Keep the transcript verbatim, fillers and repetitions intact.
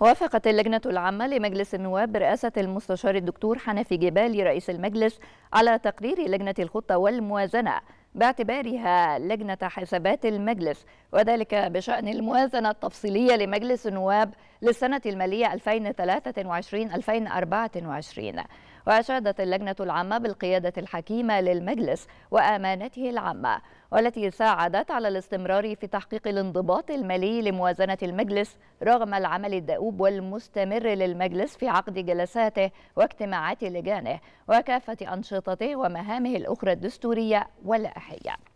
وافقت اللجنة العامة لمجلس النواب برئاسة المستشار الدكتور حنفي جبالي رئيس المجلس على تقرير لجنة الخطة والموازنة باعتبارها لجنة حسابات المجلس، وذلك بشأن الموازنة التفصيلية لمجلس النواب للسنة المالية ألفين وثلاثة وعشرين ألفين وأربعة وعشرين. وأشادت اللجنة العامة بالقيادة الحكيمة للمجلس وأمانته العامة، والتي ساعدت على الاستمرار في تحقيق الانضباط المالي لموازنة المجلس رغم العمل الدؤوب والمستمر للمجلس في عقد جلساته واجتماعات لجانه وكافة أنشطته ومهامه الأخرى الدستورية واللائحية.